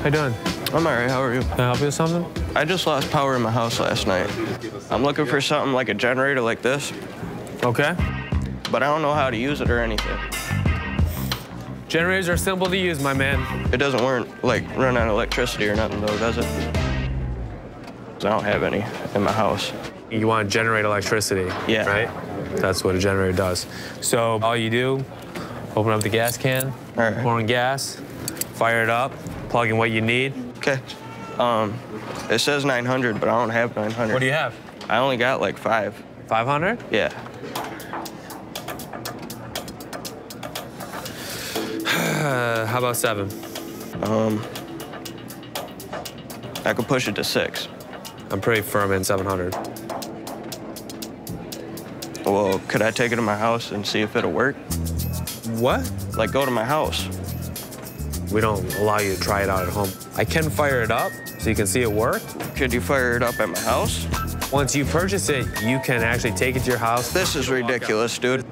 How you doing? I'm all right, how are you? Can I help you with something? I just lost power in my house last night. I'm looking for something like a generator like this. Okay. But I don't know how to use it or anything. Generators are simple to use, my man. It doesn't work, like, run on electricity or nothing, though, does it? I don't have any in my house. You want to generate electricity, yeah, right? That's what a generator does. So all you do, open up the gas can, right, pour in gas, fire it up, plug in what you need. Okay. It says 900, but I don't have 900. What do you have? I only got like 5. 500? Yeah. How about 7? I could push it to 6. I'm pretty firm in 700. Well, could I take it to my house and see if it'll work? What? Like, go to my house. We don't allow you to try it out at home. I can fire it up so you can see it work. Could you fire it up at my house? Once you purchase it, you can actually take it to your house. This is ridiculous, dude.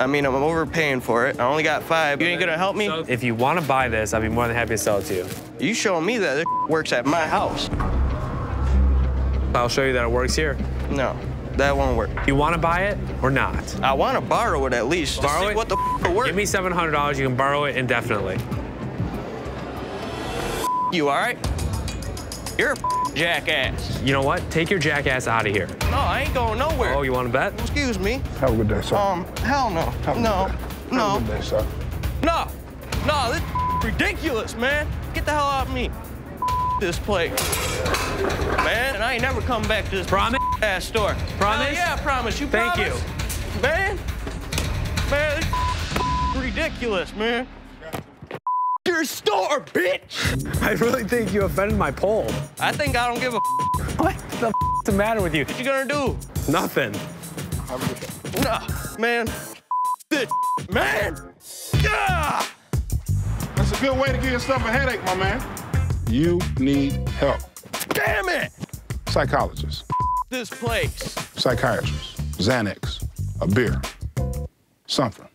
I mean, I'm overpaying for it. I only got 5. You ain't gonna help me? If you wanna buy this, I'd be more than happy to sell it to you. You showing me that this works at my house. I'll show you that it works here. No, that won't work. You wanna buy it or not? I wanna borrow it at least. Borrow it? What the f works? Give me $700, you can borrow it indefinitely. You all right? You're a jackass. You know what? Take your jackass out of here. No, I ain't going nowhere. Oh, you want to bet? Excuse me. Have a good day, sir. Hell no. No. No. Have a good day, sir. No. No, this is ridiculous, man. Get the hell out of me. This place, man. And I ain't never come back to this ass store. Promise? Hell yeah, I promise. You promise? Thank you. Man. Man, this is ridiculous, man. Your store, bitch! I really think you offended my poll. I think I don't give a What the the matter with you? What you gonna do? Nothing. Nah, man. This man! Yeah! That's a good way to give yourself a headache, my man. You need help. Damn it! Psychologist. This place. Psychiatrist. Xanax. A beer. Something.